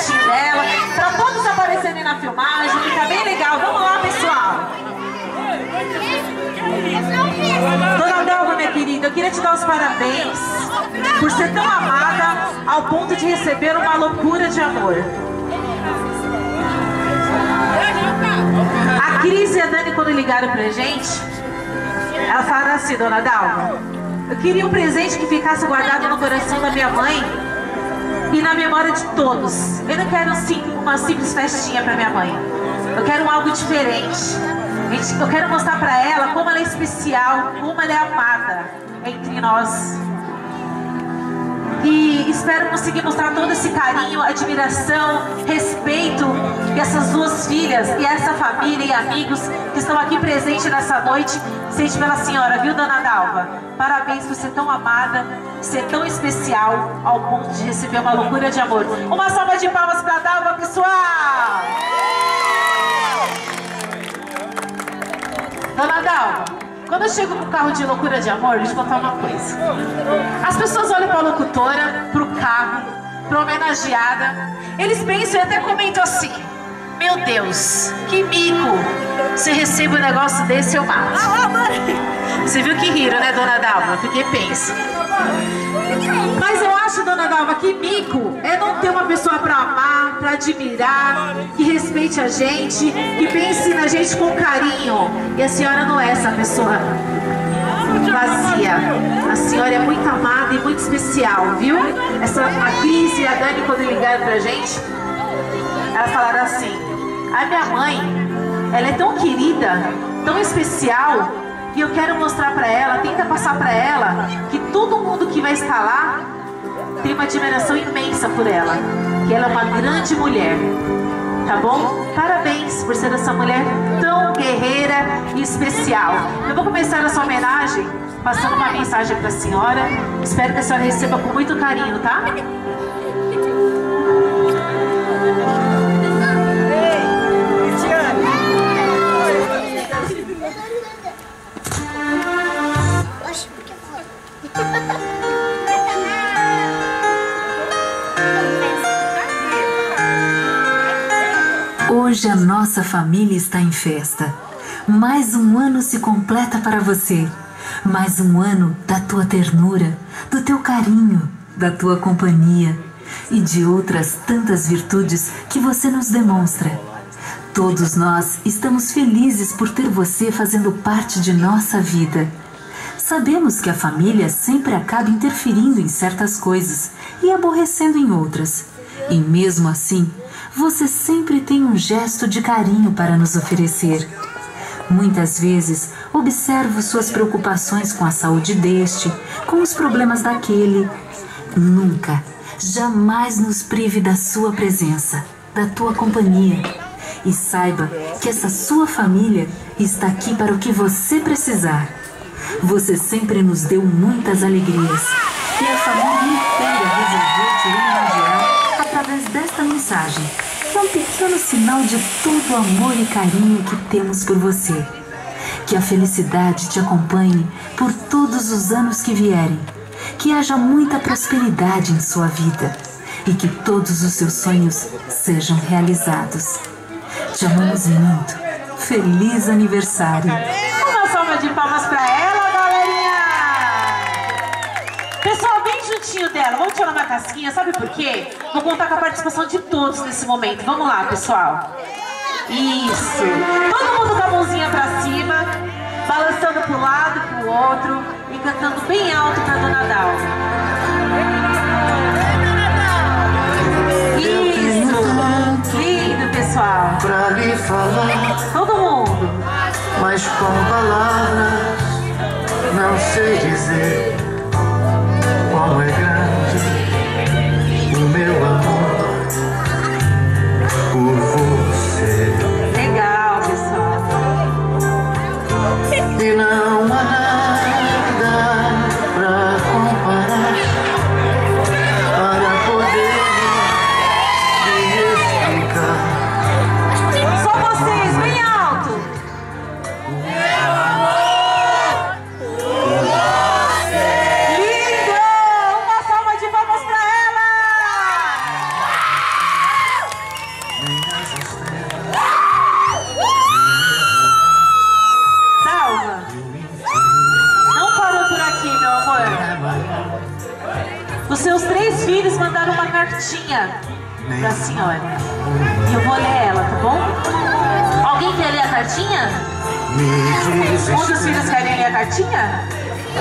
certinho dela, pra todos aparecerem na filmagem, fica bem legal. Vamos lá, pessoal. Dona Dalva, minha querida, eu queria te dar os parabéns por ser tão amada ao ponto de receber uma loucura de amor. A Cris e a Dani, quando ligaram pra gente, ela falaram assim: Dona Dalva, eu queria um presente que ficasse guardado no coração da minha mãe e na memória de todos. Eu não quero uma simples festinha pra minha mãe. Eu quero algo diferente. Eu quero mostrar pra ela como ela é especial, como ela é amada entre nós. E espero conseguir mostrar todo esse carinho, admiração, respeito que essas duas filhas e essa família e amigos que estão aqui presentes nessa noite sente pela senhora, viu, Dona Dalva? Parabéns por ser tão amada, ser tão especial ao ponto de receber uma loucura de amor. Uma salva de palmas pra Dalva, pessoal! Dona Dalva, quando eu chego com o carro de loucura de amor, deixa eu contar uma coisa. As pessoas olham pra locutora, pro carro, pra homenageada. Eles pensam e até comentam assim: meu Deus, que mico! Se recebo um negócio desse, eu mato. Você viu que riram, né, Dona Dalva? Porque pensa. Mas eu acho, Dona Dalva, que mico é não ter uma pessoa pra amar, pra admirar, que respeite a gente, que pense na gente com carinho. E a senhora não é essa pessoa vazia. A senhora é muito amada e muito especial, viu? A Cris e a Dani, quando ligaram pra gente, elas falaram assim: a minha mãe, ela é tão querida, tão especial, e eu quero mostrar pra ela, tenta passar pra ela que todo mundo que vai estar lá tem uma admiração imensa por ela, que ela é uma grande mulher, tá bom? Parabéns por ser essa mulher tão guerreira e especial. Eu vou começar essa homenagem passando uma mensagem pra senhora. Espero que a senhora receba com muito carinho, tá? Hoje a nossa família está em festa. Mais um ano se completa para você. Mais um ano da tua ternura, do teu carinho, da tua companhia e de outras tantas virtudes que você nos demonstra. Todos nós estamos felizes por ter você fazendo parte de nossa vida. Sabemos que a família sempre acaba interferindo em certas coisas e aborrecendo em outras. E mesmo assim, você sempre tem um gesto de carinho para nos oferecer. Muitas vezes, observo suas preocupações com a saúde deste, com os problemas daquele. Nunca, jamais nos prive da sua presença, da tua companhia. E saiba que essa sua família está aqui para o que você precisar. Você sempre nos deu muitas alegrias. E a família inteira resolveu te homenagear através desta mensagem, que é um pequeno sinal de todo o amor e carinho que temos por você. Que a felicidade te acompanhe por todos os anos que vierem, que haja muita prosperidade em sua vida e que todos os seus sonhos sejam realizados. Te amamos muito. Feliz aniversário! Uma salva de palmas para ela, galerinha! Pessoal, bem juntinho dela, vamos tirar uma casquinha, sabe por quê? Vou contar com a participação de todos nesse momento. Vamos lá, pessoal. Isso. Todo mundo com a mãozinha pra cima, balançando pro lado, pro outro e cantando bem alto pra Dona Dalva. Isso. Lindo, pessoal. Pra lhe falar. Todo mundo. Mas com palavras não sei dizer qual é grande o meu amor por você. Legal, pessoal. E não há nada pra comparar para poder me explicar. Só vocês, bem alto. Meu amor por você. Lindo! Uma cartinha pra senhora. E eu vou ler ela, tá bom? Alguém quer ler a cartinha? Os filhos querem ler a cartinha? A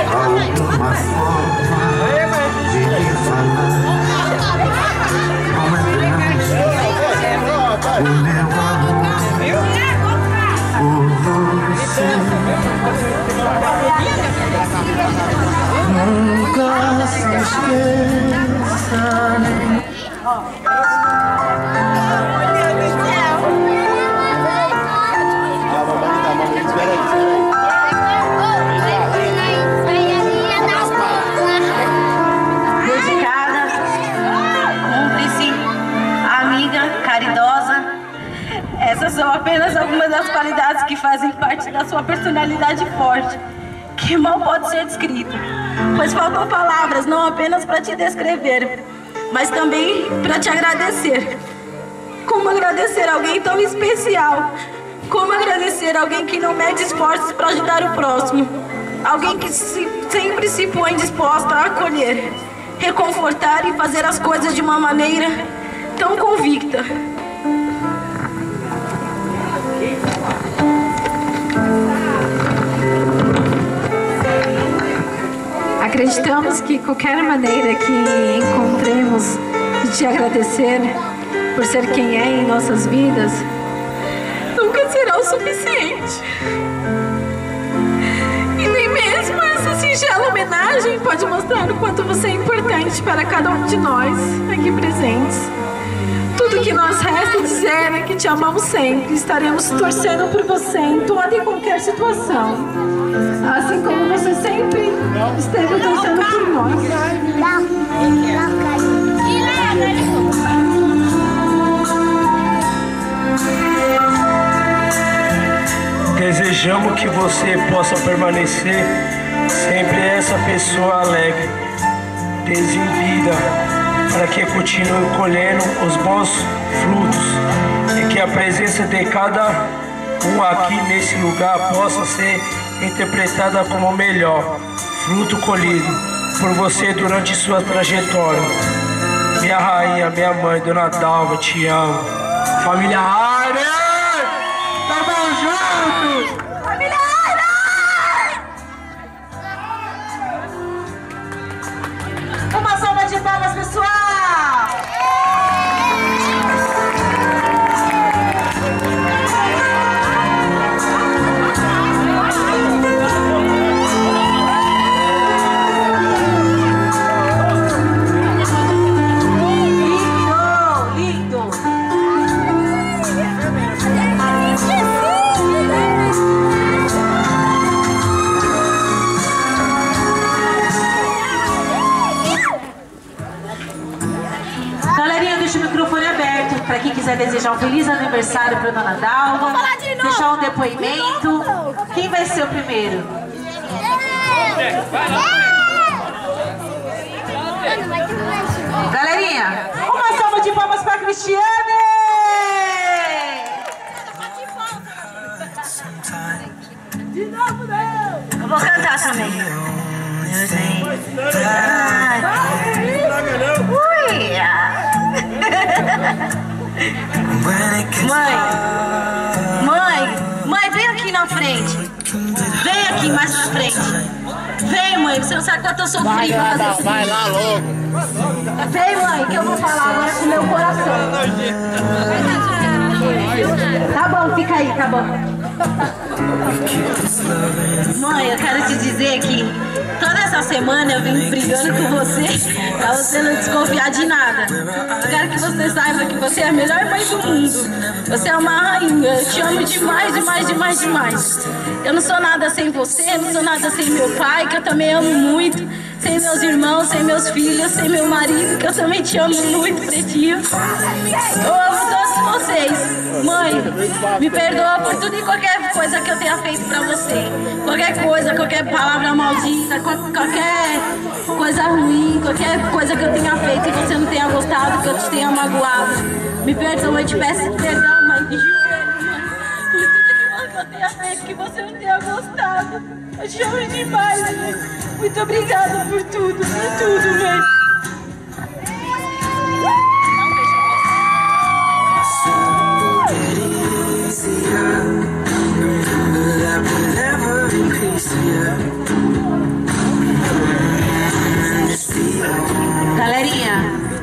procurar alguma forma de lhe falar. O meu amor por você nunca se esqueça, né? Dedicada, cúmplice, amiga, caridosa. Essas são apenas algumas das qualidades que fazem parte da sua personalidade forte, que mal pode ser descrito, pois faltam palavras não apenas para te descrever, mas também para te agradecer. Como agradecer alguém tão especial? Como agradecer alguém que não mede esforços para ajudar o próximo? Alguém que sempre se põe disposta a acolher, reconfortar e fazer as coisas de uma maneira tão convicta. Acreditamos que qualquer maneira que encontremos de te agradecer por ser quem é em nossas vidas, nunca será o suficiente. E nem mesmo essa singela homenagem pode mostrar o quanto você é importante para cada um de nós aqui presentes. Tudo que nos resta dizer é que te amamos sempre, estaremos torcendo por você em toda e qualquer situação, assim como você sempre esteve torcendo por nós. Desejamos que você possa permanecer sempre essa pessoa alegre, desinibida, para que continue colhendo os bons frutos e que a presença de cada um aqui nesse lugar possa ser interpretada como o melhor fruto colhido por você durante sua trajetória. Minha rainha, minha mãe, Dona Dalva, te amo. Família Aire! Tamo junto! Família Aire! Uma salva de palmas, pessoal! Para quem quiser desejar um feliz aniversário para Dona Dalva, deixar um depoimento. Quem vai ser o primeiro? Galerinha, uma salva de palmas para a Cristiane! De novo, não! Eu vou cantar também. Ui! Mãe, mãe, vem aqui na frente. Vem aqui mais na frente. Vem, mãe, você não sabe quanto eu sou frio. Vai lá logo. Vem, mãe, que eu vou falar agora com o meu coração. Tá bom, fica aí, tá bom. Mãe, eu quero te dizer que toda essa semana eu vim brigando com você pra você não desconfiar de nada. Eu quero que você saiba que você é a melhor mãe do mundo. Você é uma rainha, eu te amo demais, demais, demais, demais. Eu não sou nada sem você, não sou nada sem meu pai, que eu também amo muito. Sem meus irmãos, sem meus filhos, sem meu marido, que eu também te amo muito, pretinho. Eu amo todos vocês. Mãe, me perdoa por tudo e qualquer coisa que eu tenha feito pra você. Qualquer coisa, qualquer palavra maldita, qualquer coisa ruim, qualquer coisa que eu tenha feito e que você não tenha gostado, que eu te tenha magoado. Me perdoa, eu te peço perdão, mãe, de joelho, mãe, por tudo que eu tenha feito, que você coração tenha gostado. Eu te amo demais, mãe. Muito obrigada por tudo, mãe. Galerinha,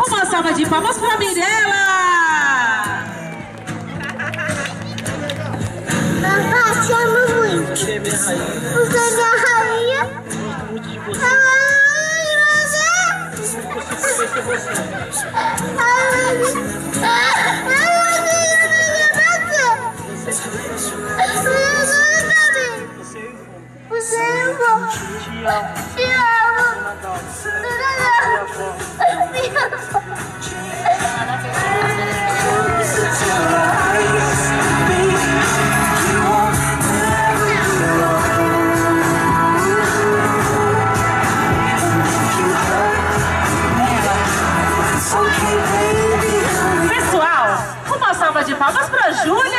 uma salva de palmas pra Mirella. Papai, te amo muito. Você é minha rainha. Você é minha rainha. Gosto muito de você. Ai, você. Pessoal, uma salva de palmas pra Júlia!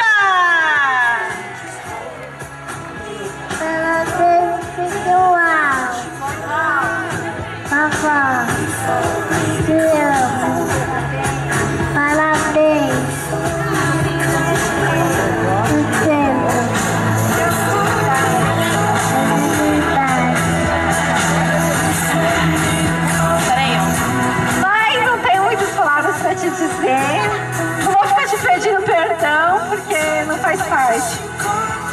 Parte.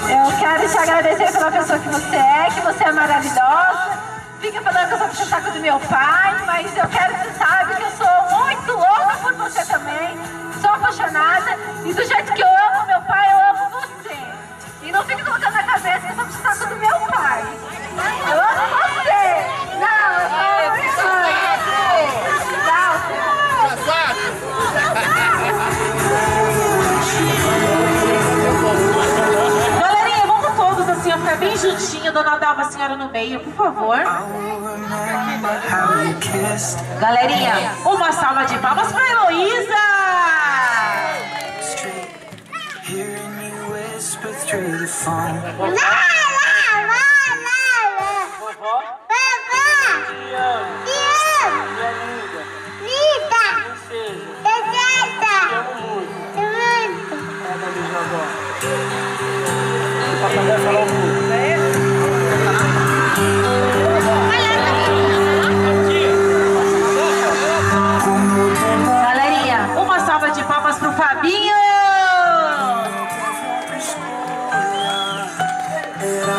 Eu quero te agradecer pela pessoa que você é maravilhosa. Fica falando que eu sou puxa o saco do meu pai, mas eu quero que você saiba que eu sou muito louca por você também. Sou apaixonada e do jeito que eu amo meu pai, eu amo você. E não fique colocando na cabeça que eu sou puxa o saco do meu pai. Eu amo você. Não, eu amo você. Fica bem juntinho, Dona Dalva, a senhora no meio, por favor. Galerinha, uma salva de palmas pra Heloísa! Galerinha, uma salva de palmas pro Fabinho.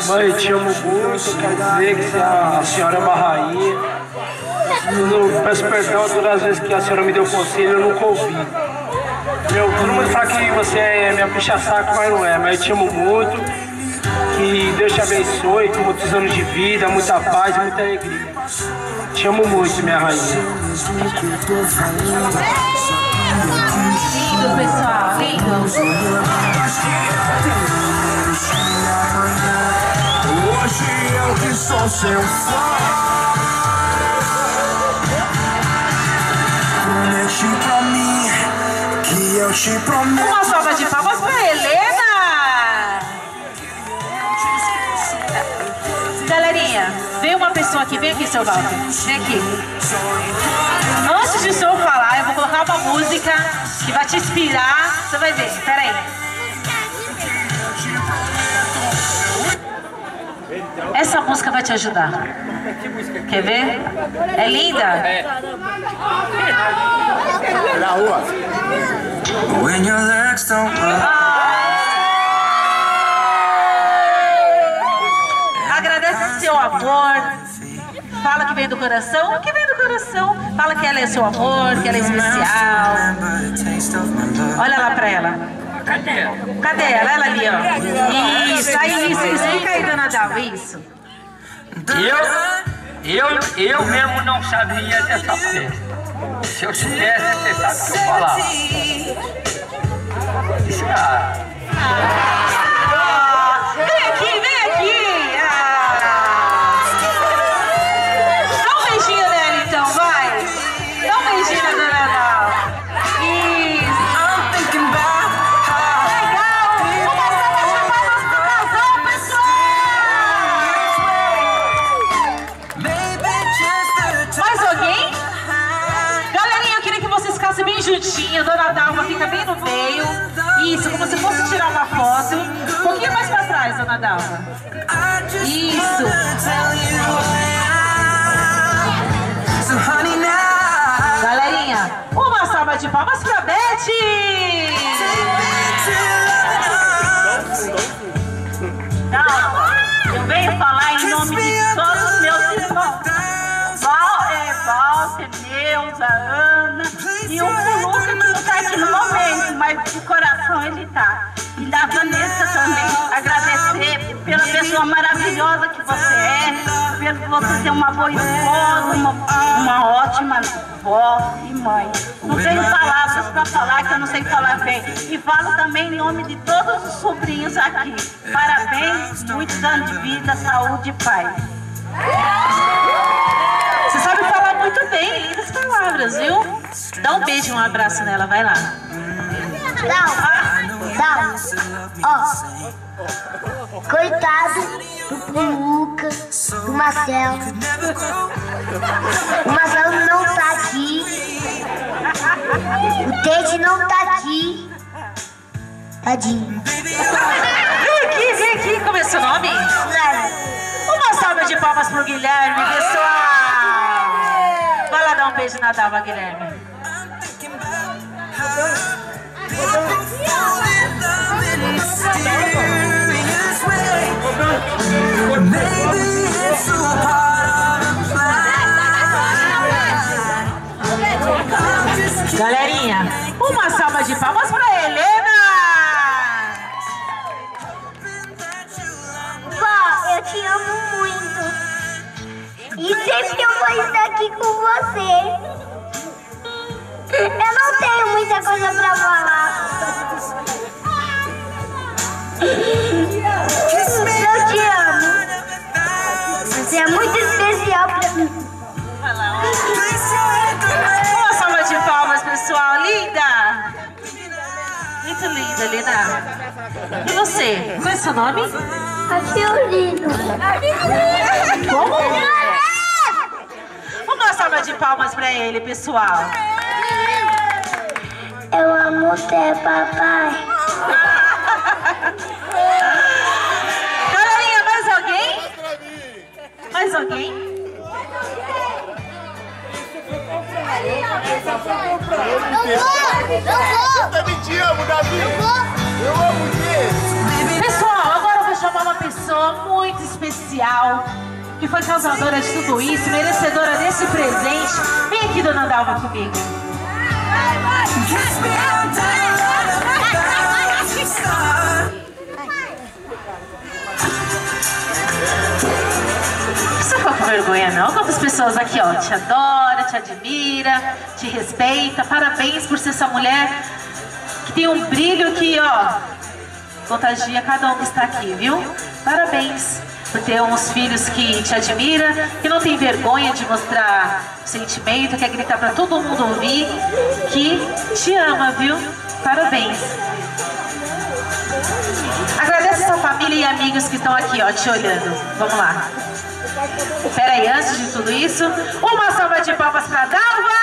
Mãe, te amo muito, quero dizer que a senhora é uma rainha. Eu peço perdão todas as vezes que a senhora me deu conselho, eu nunca ouvi. Todo mundo fala que você é minha puxa-saco, mas não é, mas eu te amo muito. Que Deus te abençoe, com muitos anos de vida, muita paz, muita alegria. Te amo muito, minha rainha. Lindo, pessoal, lindo. Hoje eu que sou seu fã. Promete pra mim que eu te prometo. Uma salva de palmas pra Helena. Galerinha, vem uma pessoa aqui, vem aqui, seu Walter, vem aqui. Antes de o senhor falar, eu vou colocar uma música que vai te inspirar, você vai ver, peraí. Essa música vai te ajudar. Quer ver? É linda? É. Na rua. When your legs don't agradece seu amor, fala que vem do coração, que vem do coração. Fala que ela é seu amor, que ela é especial. Olha lá pra ela. Cadê ela? Ela ali, ó. Isso, aí, isso. Fica aí, Dona Dalva, isso. Eu mesmo não sabia dessa festa. Se eu soubesse, você sabe o que eu falava. Isso, cara. Legal! Uma salva de palmas pro casal, pessoal! juntinho, Dona Dalva fica bem no meio. Isso, como se fosse tirar uma foto. Um pouquinho mais pra trás, Dona Dalva. Isso. Galerinha, uma salva de palmas pra Beth! Não, eu venho falar em nome de todos os meus irmãos. Walter, Neuza, Ana e o Lucas, que não está aqui no momento, mas o coração ele está. E da Vanessa também, agradecer pela pessoa maravilhosa que você é, pelo você ser uma boa esposa, uma ótima vó e mãe. Não tenho palavras para falar, que eu não sei falar bem. E falo também em nome de todos os sobrinhos aqui. Parabéns, muitos anos de vida, saúde e paz. Você sabe falar muito bem, lindas palavras, viu? Dá um beijo e um abraço nela, vai lá. Ó, coitado do Lucas, do Marcelo. O Marcelo não tá aqui. O Tete não tá aqui. Tadinho. Vem aqui, como é seu nome? Uma salva de palmas pro Guilherme, pessoal. Vai lá dar um beijo na Dalva, Guilherme. Galerinha, uma salva de palmas pra Helena. Vó, eu te amo muito. E sempre eu vou estar aqui com você. Eu não tenho muita coisa pra falar. Eu te amo. Você é muito especial pra mim. Uma salva de palmas, pessoal. Linda! Muito linda, linda. E você? Qual é seu nome? A Fiorino. Como? Uma salva de palmas pra ele, pessoal. Eu amo você, papai. Galerinha, mais alguém? Mais alguém? Eu também te amo, Davi. Eu amo você. Pessoal, agora eu vou chamar uma pessoa muito especial, que foi causadora de tudo isso, merecedora desse presente. Vem aqui, Dona Dalva, comigo. Não fica com vergonha não, como as pessoas aqui, ó, te adora, te admira, te respeita. Parabéns por ser essa mulher que tem um brilho que, ó, contagia cada um que está aqui, viu? Parabéns por ter uns filhos que te admira, que não tem vergonha de mostrar sentimento, quer gritar pra todo mundo ouvir que te ama, viu? Parabéns. Agradeço a sua família e amigos que estão aqui, ó, te olhando. Vamos lá. Espera aí, antes de tudo isso, uma salva de palmas pra Dalva!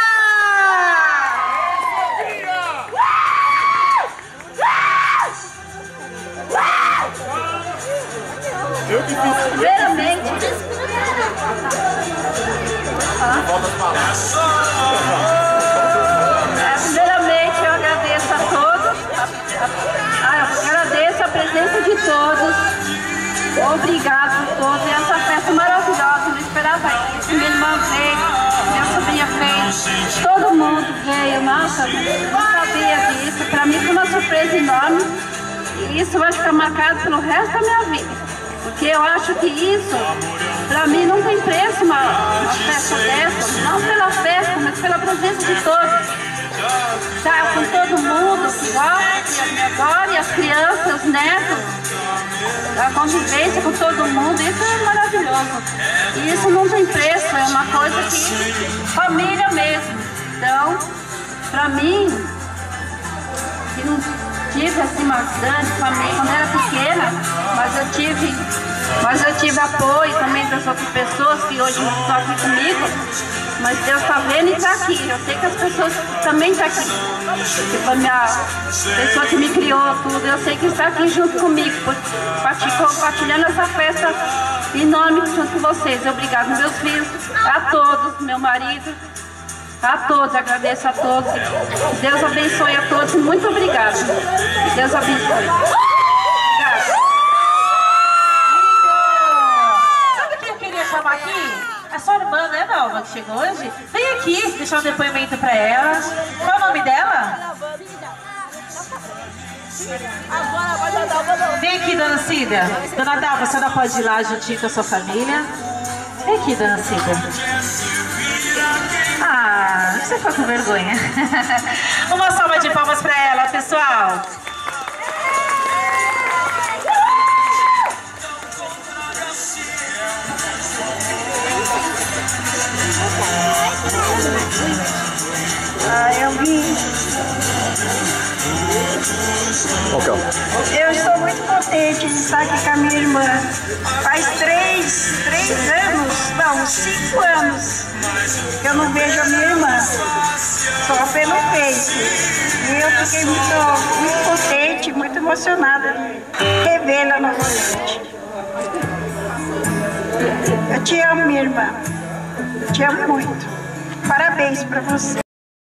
Primeiramente, eu agradeço a todos, agradeço a presença de todos, obrigado por todos, essa festa maravilhosa, não esperava isso, minha irmã veio, minha sobrinha veio, todo mundo veio, nossa, eu não sabia disso, pra mim foi uma surpresa enorme, e isso vai ficar marcado pelo resto da minha vida. Porque eu acho que isso, pra mim, não tem preço uma festa dessa. Não pela festa, mas pela presença de todos. Tá com todo mundo que gosta, que adora, e as crianças, os netos. A convivência com todo mundo, isso é maravilhoso. E isso não tem preço, é uma coisa que... família mesmo. Então, pra mim, que não... tive assim uma grande família quando era pequena, mas eu tive apoio também das outras pessoas que hoje não estão aqui comigo, mas Deus está vendo e está aqui. Eu sei que as pessoas também estão aqui. que foi minha pessoa que me criou tudo. Eu sei que está aqui junto comigo, compartilhando essa festa enorme junto com vocês. Obrigado, meus filhos, a todos, meu marido, a todos, agradeço a todos. Deus abençoe a todos, muito obrigado. Deus abençoe. A sua irmã, né, Dalva, que chegou hoje? Vem aqui deixar um depoimento pra ela. Qual é o nome dela? Vem aqui, dona Cida. Dona Dalva, a senhora pode ir lá juntinho com a sua família? Vem aqui, dona Cida. Ah, você ficou com vergonha. Uma salva de palmas pra ela, pessoal. Eu estou muito contente de estar aqui com a minha irmã. Faz cinco anos que eu não vejo a minha irmã, só pelo Face. E eu fiquei muito contente, muito emocionada de revê-la novamente. Eu te amo, minha irmã. Te amo muito. Parabéns para você.